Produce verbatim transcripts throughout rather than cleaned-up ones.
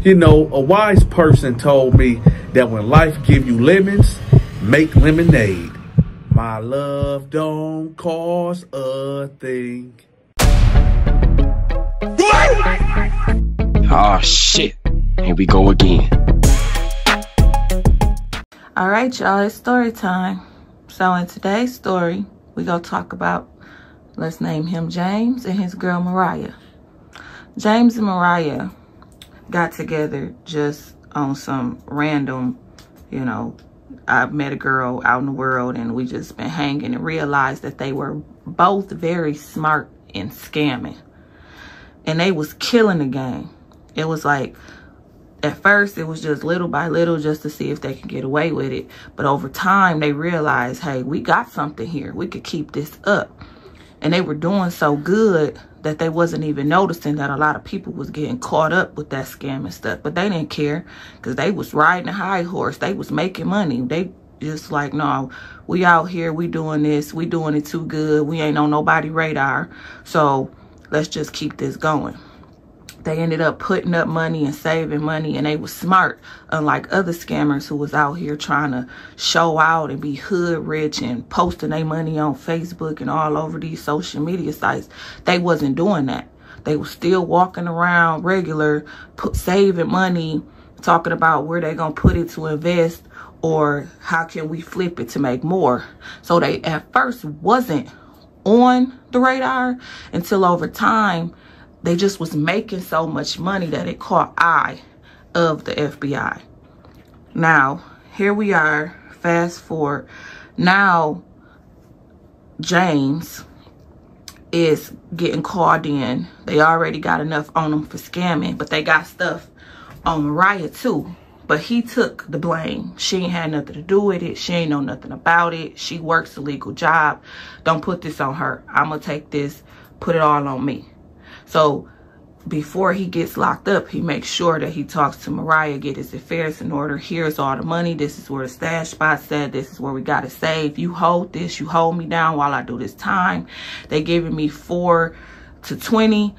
You know, a wise person told me that when life give you lemons, make lemonade. My love don't cost a thing. Oh shit, here we go again. All right, y'all, it's story time. So in today's story, we gonna talk about, let's name him James and his girl Mariah. James and Mariah got together just on some random, you know, I met a girl out in the world and we just been hanging and realized that they were both very smart in scamming. And they was killing the game. It was like, at first it was just little by little just to see if they could get away with it. But over time they realized, hey, we got something here. We could keep this up. And they were doing so good that they wasn't even noticing that a lot of people was getting caught up with that scam and stuff. But they didn't care because they was riding a high horse. They was making money. They just like, no, we out here. We doing this. We doing it too good. We ain't on nobody radar. So let's just keep this going. They ended up putting up money and saving money, and they was smart, unlike other scammers who was out here trying to show out and be hood rich and posting their money on Facebook and all over these social media sites. They wasn't doing that. They was still walking around regular, put, saving money, talking about where they gonna put it to invest or how can we flip it to make more. So they at first wasn't on the radar until over time, they just was making so much money that it caught eye of the F B I. Now, here we are, fast forward. Now, James is getting called in. They already got enough on him for scamming, but they got stuff on Mariah too. But he took the blame. She ain't had nothing to do with it. She ain't know nothing about it. She works a legal job. Don't put this on her. I'm gonna take this, put it all on me. So before he gets locked up, he makes sure that he talks to Mariah, get his affairs in order. Here's all the money. This is where the stash spot said. This is where we got to save. You hold this. You hold me down while I do this time. They giving me four to twenty.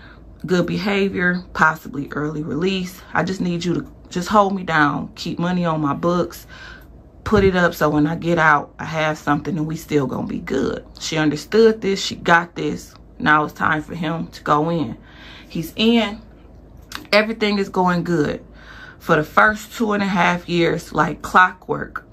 Good behavior, possibly early release. I just need you to just hold me down. Keep money on my books. Put it up so when I get out, I have something and we still going to be good. She understood this. She got this. Now it's time for him to go in. He's in. Everything is going good. For the first two and a half years, like clockwork,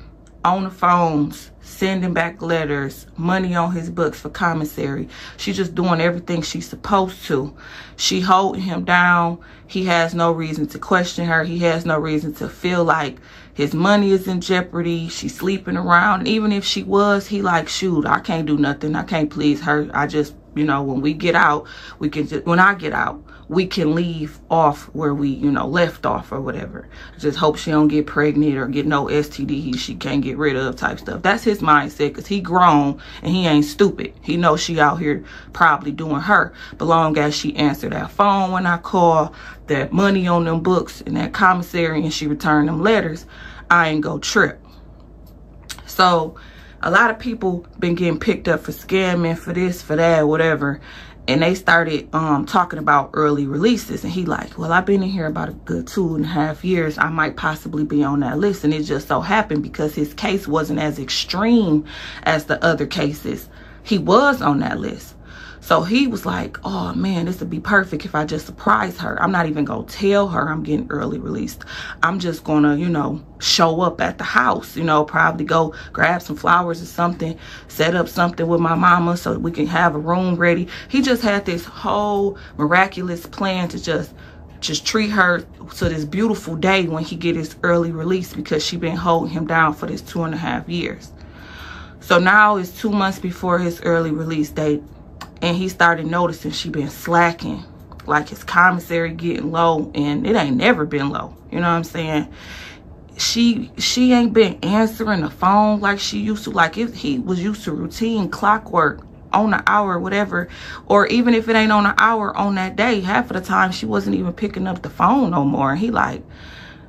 on the phones, sending back letters, money on his books for commissary. She's just doing everything she's supposed to. She holding him down. He has no reason to question her. He has no reason to feel like his money is in jeopardy. She's sleeping around. And even if she was, he like, shoot, I can't do nothing. I can't please her. I just... You know, when we get out, we can just, when I get out, we can leave off where we, you know, left off or whatever. Just hope she don't get pregnant or get no S T D she can't get rid of type stuff. That's his mindset because he grown and he ain't stupid. He knows she out here probably doing her. But long as she answered that phone when I call, that money on them books and that commissary and she returned them letters, I ain't go trip. So a lot of people been getting picked up for scamming, for this, for that, whatever. And they started um, talking about early releases. And he like, well, I've been in here about a good two and a half years. I might possibly be on that list. And it just so happened because his case wasn't as extreme as the other cases, he was on that list. So he was like, oh, man, this would be perfect if I just surprise her. I'm not even going to tell her I'm getting early released. I'm just going to, you know, show up at the house, you know, probably go grab some flowers or something, set up something with my mama so we can have a room ready. He just had this whole miraculous plan to just just treat her to this beautiful day when he get his early release because she been holding him down for this two and a half years. So now it's two months before his early release date. And he started noticing she been slacking, like his commissary getting low, and it ain't never been low. You know what I'm saying? She she ain't been answering the phone like she used to. Like if he was used to routine clockwork on the hour, whatever, or even if it ain't on the hour on that day, half of the time she wasn't even picking up the phone no more. And he like,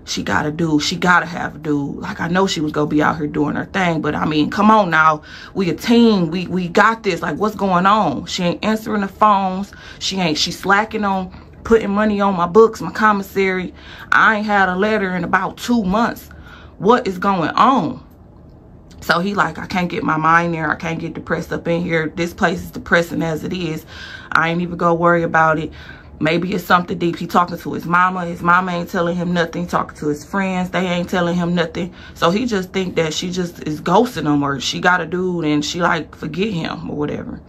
she got a dude. She got to have a dude. Like, I know she was going to be out here doing her thing. But, I mean, come on now. We a team. We we got this. Like, what's going on? She ain't answering the phones. She ain't. She's slacking on putting money on my books, my commissary. I ain't had a letter in about two months. What is going on? So he like, I can't get my mind there. I can't get depressed up in here. This place is depressing as it is. I ain't even gonna worry about it. Maybe it's something deep. He talking to his mama. His mama ain't telling him nothing. Talking to his friends. They ain't telling him nothing. So he just think that she just is ghosting him, or she got a dude and she like forget him or whatever.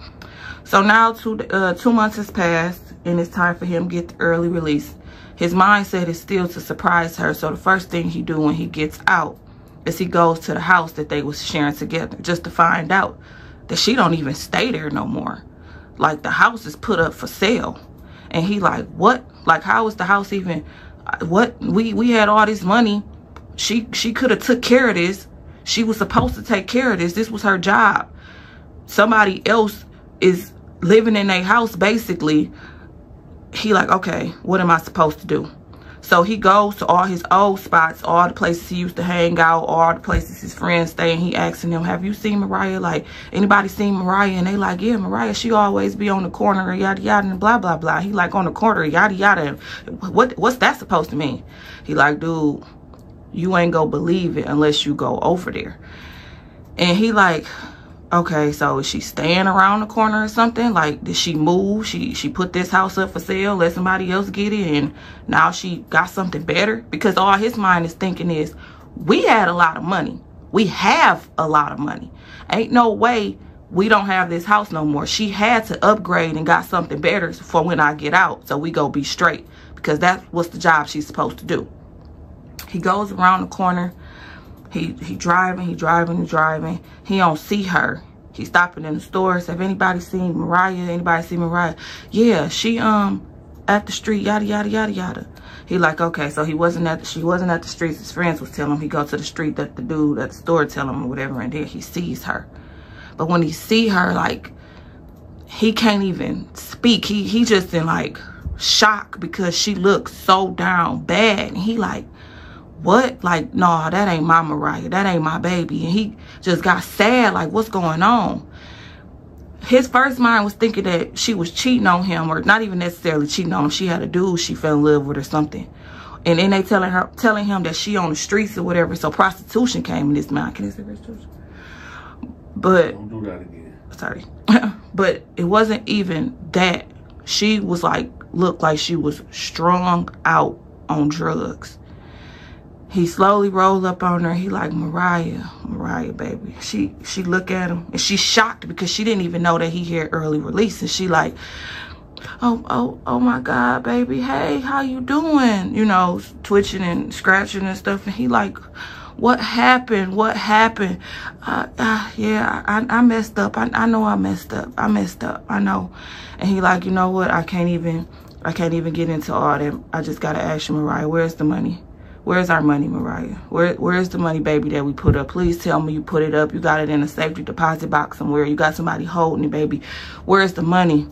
So now two, uh, two months has passed and it's time for him to get the early release. His mindset is still to surprise her. So the first thing he do when he gets out is he goes to the house that they was sharing together, just to find out that she don't even stay there no more. Like, the house is put up for sale. And he like, what? Like, how is the house even, what? We we had all this money. She she could have took care of this. She was supposed to take care of this. This was her job. Somebody else is living in a house, basically. He like, okay, what am I supposed to do? So he goes to all his old spots, all the places he used to hang out, all the places his friends stay, and he asking them, have you seen Mariah? Like, anybody seen Mariah? And they like, yeah, Mariah, she always be on the corner, yada, yada, and blah, blah, blah. He like, on the corner, yada, yada. What, what's that supposed to mean? He like, dude, you ain't gonna believe it unless you go over there. And he like, okay, so is she staying around the corner or something? Like, did she move? She she put this house up for sale, let somebody else get it, and now she got something better? Because all his mind is thinking is, we had a lot of money. We have a lot of money. Ain't no way we don't have this house no more. She had to upgrade and got something better for when I get out, so we go be straight, because that's what's the job she's supposed to do. He goes around the corner. He, he driving, he driving, he driving. He don't see her. He stopping in the stores. Have anybody seen Mariah? Anybody seen Mariah? Yeah, she um at the street, yada, yada, yada, yada. He like, okay, so he wasn't at the, she wasn't at the streets. His friends was telling him. He go to the street that the dude at the store tell him or whatever, and then he sees her. But when he see her, like, he can't even speak. He, he just in, like, shock because she looks so down bad. And he like, what? Like, no, nah, that ain't my Mariah. That ain't my baby. And he just got sad. Like, what's going on? His first mind was thinking that she was cheating on him, or not even necessarily cheating on him. She had a dude she fell in love with or something. And then they telling her, telling him that she on the streets or whatever. So prostitution came in his mind. Can I say prostitution? But don't do that again. Sorry. But it wasn't even that. She was like, looked like she was strung out on drugs. He slowly rolled up on her. He like, Mariah, Mariah, baby. She she look at him and she's shocked because she didn't even know that he had early release. And she like, oh, oh, oh my God, baby. Hey, how you doing? You know, twitching and scratching and stuff. And he like, what happened? What happened? Uh, uh, yeah, I, I messed up. I, I know I messed up. I messed up. I know. And he like, you know what? I can't even, I can't even get into all that. I just got to ask you, Mariah, where's the money? Where's our money, Mariah? Where, where's the money, baby, that we put up? Please tell me you put it up. You got it in a safety deposit box somewhere. You got somebody holding it, baby. Where's the money?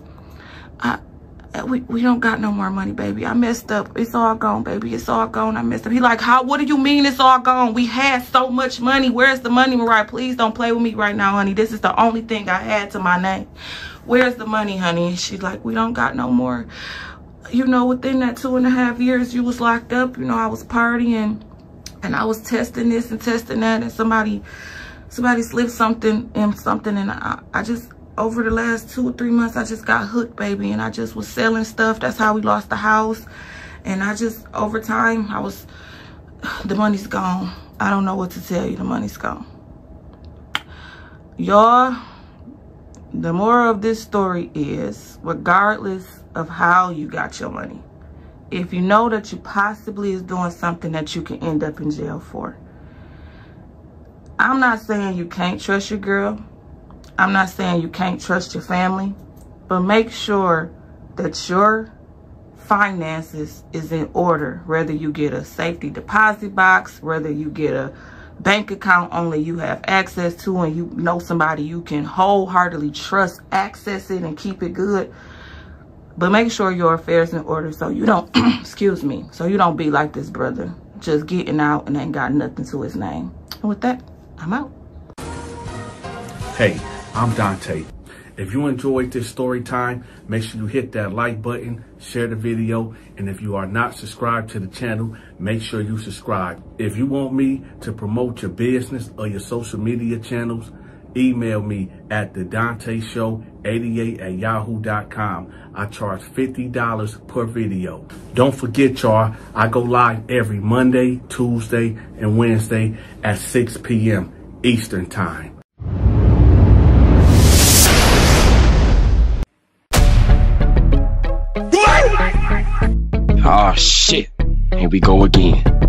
I, we, we don't got no more money, baby. I messed up. It's all gone, baby. It's all gone. I messed up. He like, how? What do you mean it's all gone? We had so much money. Where's the money, Mariah? Please don't play with me right now, honey. This is the only thing I had to my name. Where's the money, honey? And she's like, we don't got no more. You know, within that two and a half years you was locked up, you know, I was partying and I was testing this and testing that, and somebody somebody slipped something in something, and I, I just, over the last two or three months, I just got hooked, baby, and I just was selling stuff. That's how we lost the house. And I just, over time, I was, the money's gone. I don't know what to tell you. The money's gone. Y'all, the moral of this story is, regardless of how you got your money, if you know that you possibly is doing something that you can end up in jail for, I'm not saying you can't trust your girl, I'm not saying you can't trust your family, but make sure that your finances is in order, whether you get a safety deposit box, whether you get a bank account only you have access to and you know somebody you can wholeheartedly trust access it and keep it good. But make sure your affairs in order so you don't, excuse me, so you don't be like this brother, just getting out and ain't got nothing to his name. And with that, I'm out. Hey, I'm Dante. If you enjoyed this story time, make sure you hit that like button, share the video, and if you are not subscribed to the channel, make sure you subscribe. If you want me to promote your business or your social media channels, email me at the dante show eighty-eight at yahoo dot com. I charge fifty dollars per video. Don't forget, y'all, I go live every Monday, Tuesday, and Wednesday at six p m Eastern Time. Oh, shit. Here we go again.